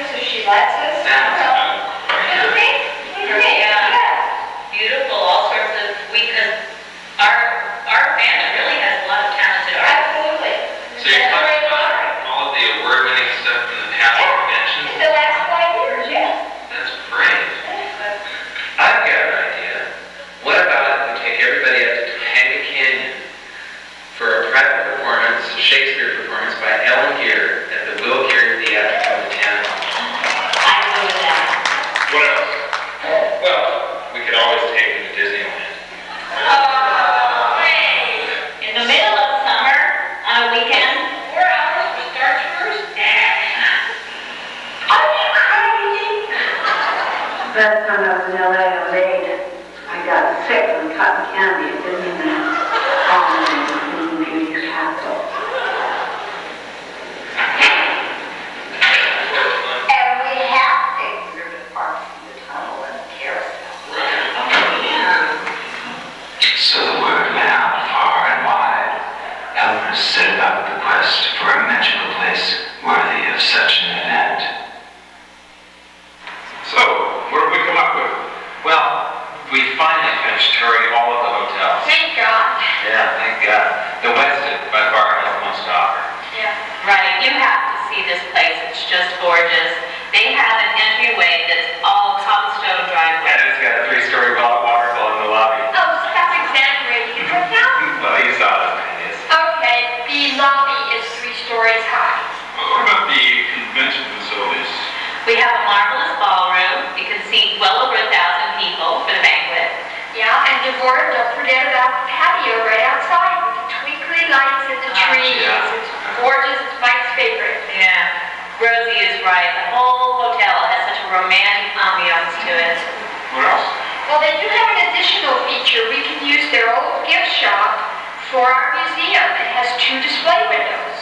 to, so she lets us. Beautiful, all sorts of, because our family really has a lot of talented artists. Absolutely. So you're talking about all of the award-winning stuff from the past conventions? The last 5 years, yes. That's great. I've got an idea. What about we take everybody up to Topanga Canyon for a private performance, a Shakespeare performance by Ellen Geer at the Will Geer Theater of the town. I love that. What else? Well, we could always take them to Disneyland. In the middle of summer, on a weekend, 4 hours for Star Tours? Are you crazy? Last time I was in LA, I laid. I got sick on cotton candy at Disneyland. Maybe capital. And we have taken river parks in the tunnel and the carousel. So the word went out far and wide. Helpers set about the quest for a magical place worthy of such an event. So, what have we come up with? Well, we finally finished touring all of the hotels. Thank God. Yeah, thank God. The Westin, by far, has the most to offer. Yeah. Right, you have to see this place. It's just gorgeous. They have an entryway that's all cobblestone driveway. And it's got a 3-story waterfall in the lobby. Oh, stop exaggerating. You don't know? Well, you saw it. Okay, the lobby is 3 stories high. Well, what about the convention facilities? We have a marvelous ballroom. You can seat well over 1,000 people for the banquet. Yeah, and Deborah, don't forget about the patio right outside with the twinkly lights and the trees. Yeah. It's gorgeous. It's Mike's favorite. Yeah. Rosie is right. The whole hotel has such a romantic ambiance to it. What else? Well, they do have an additional feature. We can use their old gift shop for our museum. It has 2 display windows.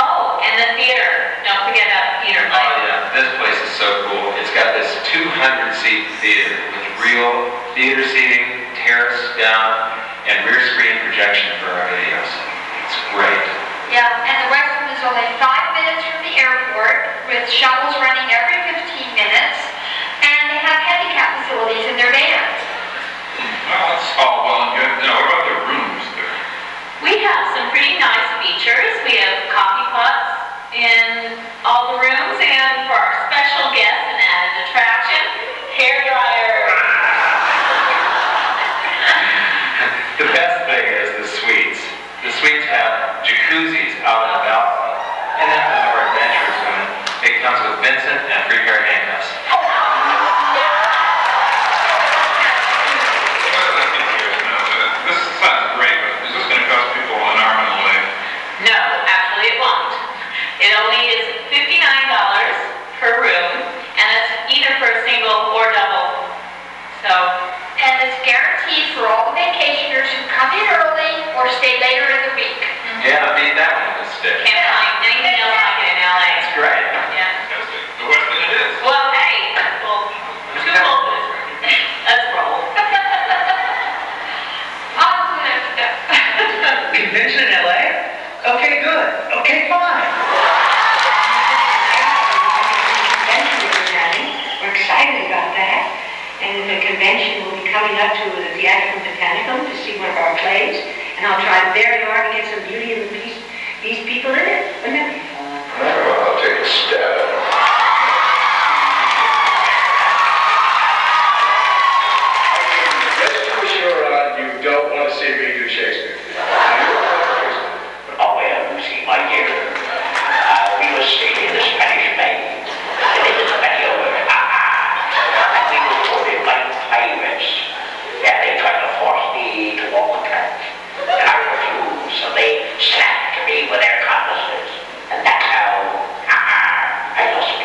Oh, and the theater. Don't forget about the theater. Oh, yeah. This place is so cool. It's got this 200-seat theater with real theater seating, terrace down, and rear screen projection for our videos. It's great. Yeah, and the restroom is only 5 minutes from the airport with shuttles running every 15 minutes, and they have handicap facilities in their vans. Well, that's all well and good. Now, what about the rooms there? We have some pretty nice features. We have coffee pots in all the rooms, and for our special guests, an added attraction, hair dryer. The best thing is the suites. The suites have jacuzzis out on the balcony, and then for our adventure zone, it comes with Vincent and free pair of handcuffs. Oh. This sounds great, but is this going to cost people an arm and a leg? No, actually it won't. It only is $59 per room, and it's either for a single or double. So. And it's guaranteed for all vacationers who come in early or stay later in the week. Mm-hmm. Yeah, I mean, that one will stick. Can't find anything else like it in LA. That's great. Yeah. The worst thing it is. Well, hey, well, too old for this room. Let's roll. Convention in LA? Okay, good. Okay, fine. Thank you, Johnny. We're excited about that. And the convention will be coming up to the Theatrical Botanicum to see one of our plays, and I'll try very hard to get some beauty and peace, these people in it. Wouldn't that be fun? Well, I'll take a stab. Let's be sure you don't want to see me do Shakespeare. Oh, well, you see, my dear, we were staying in the Spanish Main. Yeah, they tried to force me to walk the plank, and I refused, so they slapped me with their cutlasses, and that's how I lost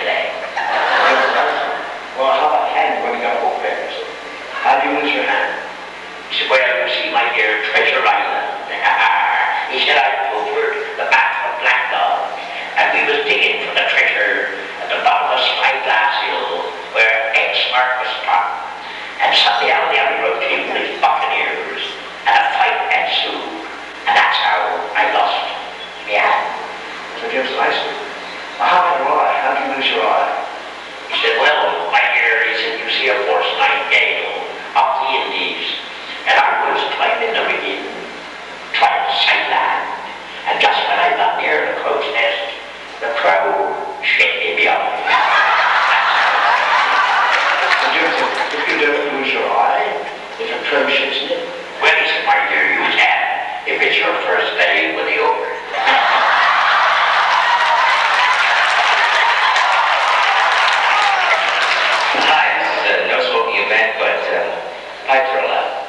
Hyperlapse.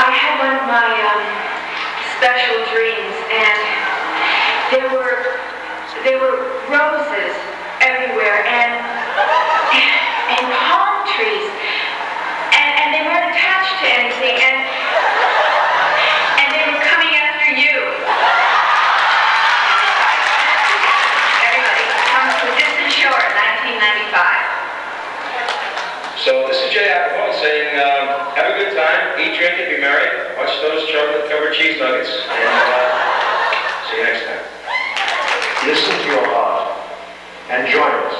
I had one of my special dreams, and there were roses everywhere, and palm trees, and they weren't attached to anything, and they were coming after you. Everybody comes to A Distant Shore, 1995. So this is Jay Apple saying, have a good time, eat, drink, and be merry. Watch those chocolate-covered cheese nuggets, and see you next time. Listen to your heart and join us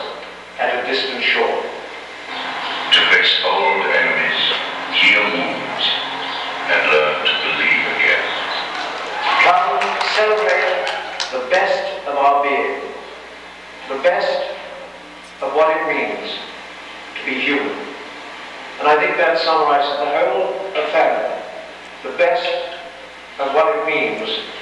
at A Distant Shore. To face old enemies, heal wounds, and learn to believe again. Come celebrate the best of our being, the best of what it means to be human. And I think that summarizes the whole affair, the best of what it means